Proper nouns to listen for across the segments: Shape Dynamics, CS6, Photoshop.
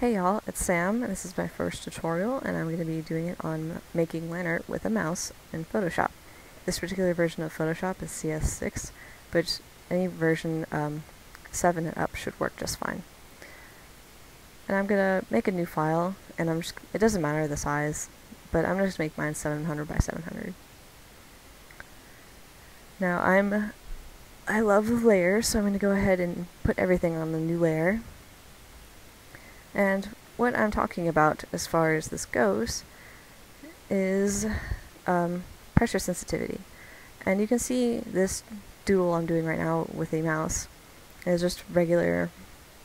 Hey y'all, it's Sam, and this is my first tutorial, and I'm going to be doing it on making line art with a mouse in Photoshop. This particular version of Photoshop is CS6, but any version 7 and up should work just fine. And I'm going to make a new file, and it doesn't matter the size, but I'm just going to make mine 700 by 700. Now I love the layers, so I'm going to go ahead and put everything on the new layer. And what I'm talking about as far as this goes is pressure sensitivity. And you can see this doodle I'm doing right now with a mouse is just regular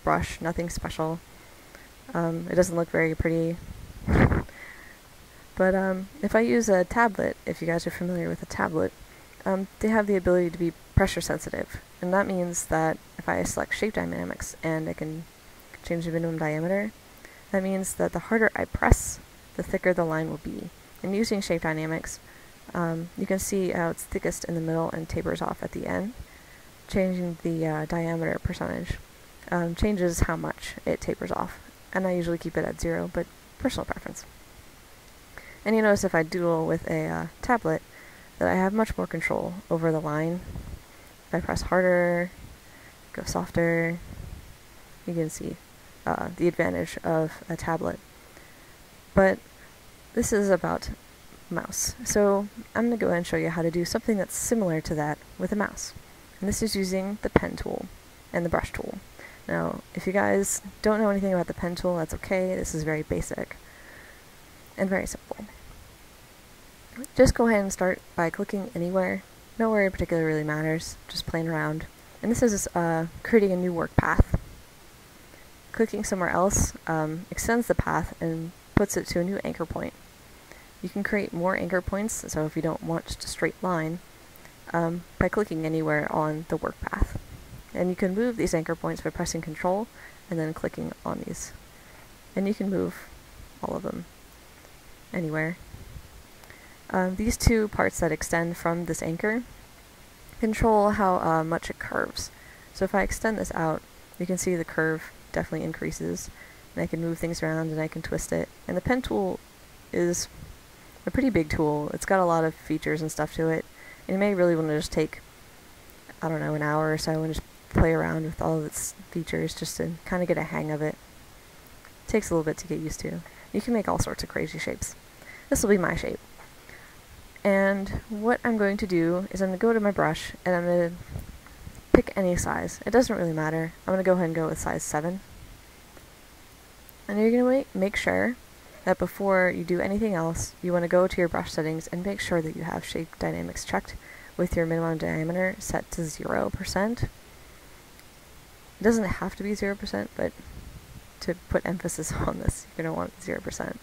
brush, nothing special. It doesn't look very pretty. But if I use a tablet, if you guys are familiar with a tablet, they have the ability to be pressure sensitive. And that means that if I select Shape Dynamics and I can change the minimum diameter, that means that the harder I press, the thicker the line will be. And using Shape Dynamics, you can see how it's thickest in the middle and tapers off at the end. Changing the diameter percentage changes how much it tapers off, and I usually keep it at 0, but personal preference. And you notice if I doodle with a tablet that I have much more control over the line. If I press harder, go softer, you can see the advantage of a tablet. But this is about mouse. So I'm going to go ahead and show you how to do something that's similar to that with a mouse. And this is using the pen tool and the brush tool. Now, if you guys don't know anything about the pen tool, that's okay. This is very basic and very simple. Just go ahead and start by clicking anywhere. Nowhere in particular really matters. Just playing around. And this is creating a new work path. Clicking somewhere else extends the path and puts it to a new anchor point. You can create more anchor points, so if you don't want just a straight line, by clicking anywhere on the work path. And you can move these anchor points by pressing Control and then clicking on these. And you can move all of them anywhere. These two parts that extend from this anchor control how much it curves. So if I extend this out, you can see the curve definitely increases, and I can move things around and I can twist it. And the pen tool is a pretty big tool. It's got a lot of features and stuff to it, and you may really want to just take, I don't know, an hour or so and just play around with all of its features just to kind of get a hang of it. It takes a little bit to get used to. You can make all sorts of crazy shapes. This will be my shape. And what I'm going to do is I'm going to go to my brush and I'm going to pick any size. It doesn't really matter. I'm going to go ahead and go with size 7. And you're going to make sure that before you do anything else, you want to go to your brush settings and make sure that you have Shape Dynamics checked with your minimum diameter set to 0%. It doesn't have to be 0%, but to put emphasis on this, you're going to want 0%.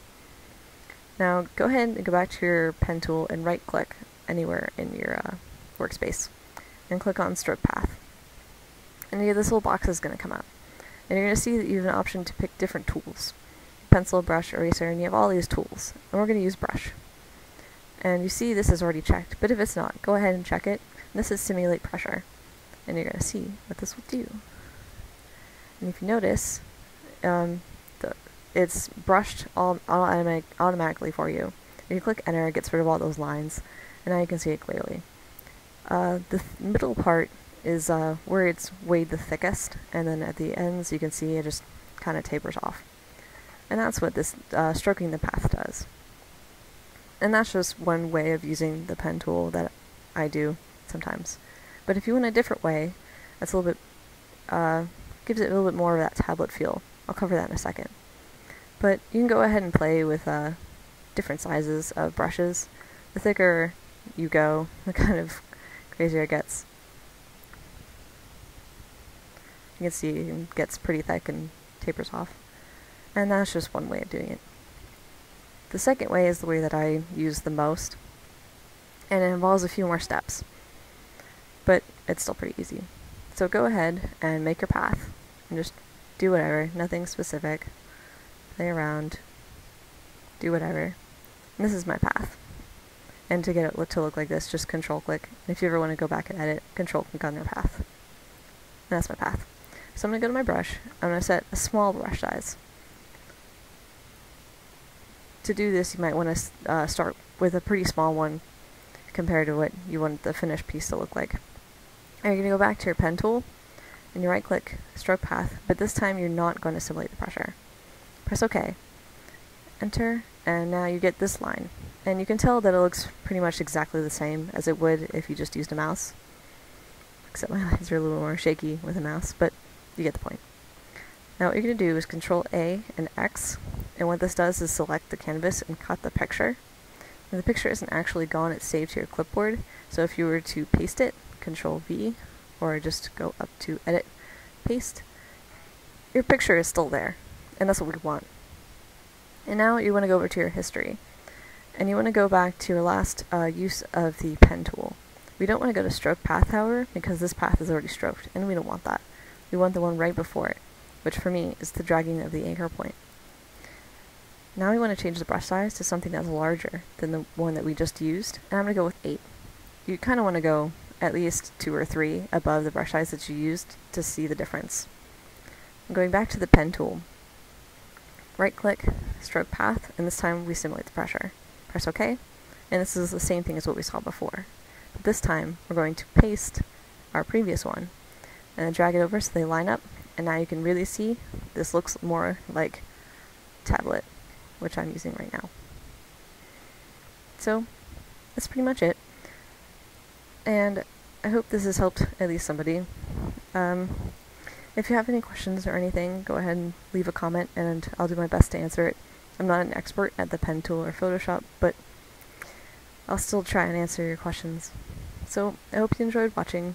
Now go ahead and go back to your pen tool and right click anywhere in your workspace and click on Stroke Path. And this little box is going to come up. And you're going to see that you have an option to pick different tools. Pencil, brush, eraser, and you have all these tools. And we're going to use brush. And you see this is already checked, but if it's not, go ahead and check it. And this is simulate pressure. And you're going to see what this will do. And if you notice, it's brushed all automatically for you. If you click enter, it gets rid of all those lines. And now you can see it clearly. The middle part is where it's weighed the thickest, and then at the ends you can see it just kind of tapers off. And that's what this stroking the path does. And that's just one way of using the pen tool that I do sometimes. But if you want a different way, that's a little bit, gives it a little bit more of that tablet feel. I'll cover that in a second. But you can go ahead and play with different sizes of brushes. The thicker you go, the kind of easier it gets. You can see it gets pretty thick and tapers off. And that's just one way of doing it. The second way is the way that I use the most, and it involves a few more steps, but it's still pretty easy. So go ahead and make your path and just do whatever, nothing specific. Play around, do whatever. And this is my path. And to get it to look like this, just control click. And if you ever want to go back and edit, control click on your path. And that's my path. So I'm going to go to my brush. I'm going to set a small brush size. to do this, you might want to start with a pretty small one compared to what you want the finished piece to look like. Now you're going to go back to your pen tool and you right click stroke path, but this time you're not going to simulate the pressure. Press OK, enter, and now you get this line. And you can tell that it looks pretty much exactly the same as it would if you just used a mouse. Except my lines are a little more shaky with a mouse, but you get the point. Now what you're going to do is Control A and X, and what this does is select the canvas and cut the picture. And the picture isn't actually gone, it's saved to your clipboard, so if you were to paste it, Control V, or just go up to Edit, Paste, your picture is still there, and that's what we want. And now you want to go over to your history, and you want to go back to your last use of the pen tool. We don't want to go to stroke path, however, because this path is already stroked, and we don't want that. We want the one right before it, which for me is the dragging of the anchor point. Now we want to change the brush size to something that's larger than the one that we just used, and I'm going to go with 8. You kind of want to go at least 2 or 3 above the brush size that you used to see the difference. I'm going back to the pen tool. Right click, stroke path, and this time we simulate the pressure. Press OK, and this is the same thing as what we saw before. But this time we're going to paste our previous one and then drag it over so they line up, and now you can really see this looks more like tablet, which I'm using right now. So that's pretty much it. And I hope this has helped at least somebody. If you have any questions or anything, go ahead and leave a comment and I'll do my best to answer it. I'm not an expert at the pen tool or Photoshop, but I'll still try and answer your questions. So I hope you enjoyed watching,